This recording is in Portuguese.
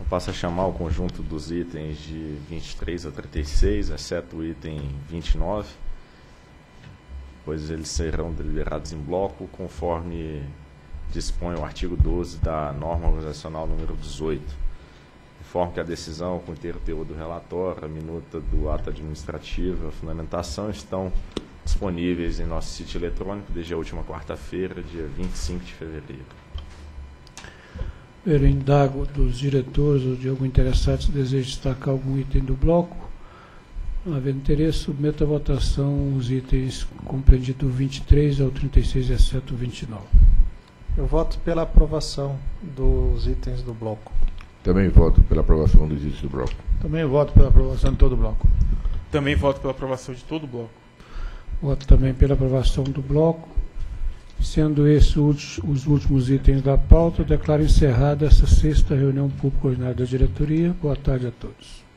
Eu passo a chamar o conjunto dos itens de 23 a 36, exceto o item 29, pois eles serão deliberados em bloco, conforme dispõe o artigo 12 da Norma Organizacional nº 18. Informo que a decisão, com o conteúdo do relatório, a minuta do ato administrativo, a fundamentação estão disponíveis em nosso sítio eletrônico desde a última quarta-feira, dia 25 de fevereiro. Eu indago dos diretores ou de algum interessado se deseja destacar algum item do bloco. Havendo interesse, submeto à votação os itens compreendidos do 23 ao 36, exceto o 29. Eu voto pela aprovação dos itens do bloco. Também voto pela aprovação dos itens do bloco. Também voto pela aprovação de todo o bloco. Também voto pela aprovação de todo o bloco. Voto também pela aprovação do bloco. Sendo esses os últimos itens da pauta, declaro encerrada essa 6ª reunião pública ordinária da diretoria. Boa tarde a todos.